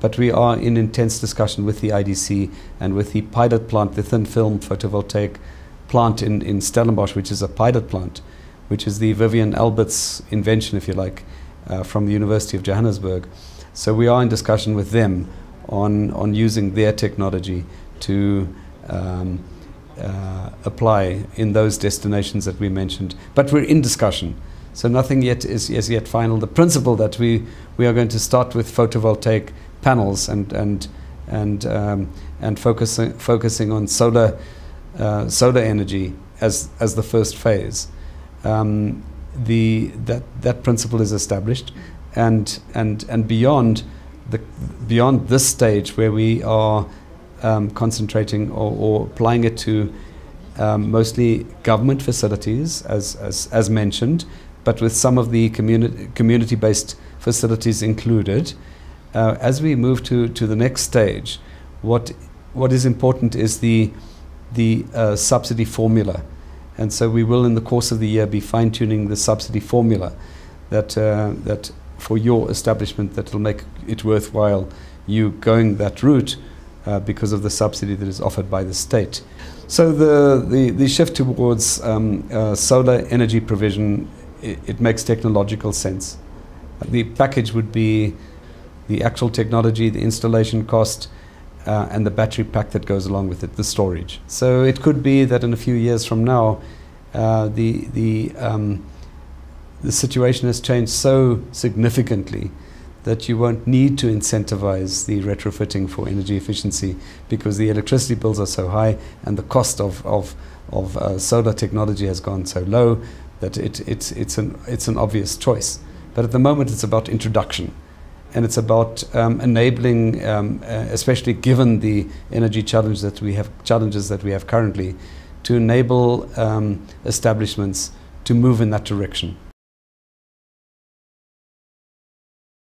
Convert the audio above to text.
But we are in intense discussion with the IDC and with the pilot plant, the thin film photovoltaic plant in Stellenbosch, which is a pilot plant, which is the Vivian Alberts invention, if you like, from the University of Johannesburg. So we are in discussion with them on using their technology to apply in those destinations that we mentioned. But we're in discussion. So nothing yet is yet final. The principle that we are going to start with photovoltaic panels and focusing on solar energy as the first phase. That principle is established, and beyond this stage where we are concentrating or applying it to mostly government facilities, as mentioned, but with some of the community-based facilities included. As we move to the next stage, what is important is the subsidy formula, and so we will in the course of the year be fine-tuning the subsidy formula that for your establishment that will make it worthwhile you going that route because of the subsidy that is offered by the state. So the shift towards solar energy provision, it makes technological sense. The package would be the actual technology, the installation cost, and the battery pack that goes along with it, the storage. So it could be that in a few years from now, the situation has changed so significantly that you won't need to incentivize the retrofitting for energy efficiency because the electricity bills are so high and the cost of solar technology has gone so low that it's an obvious choice. But at the moment, it's about introduction. And it's about enabling, especially given the energy challenges that we have currently, to enable establishments to move in that direction.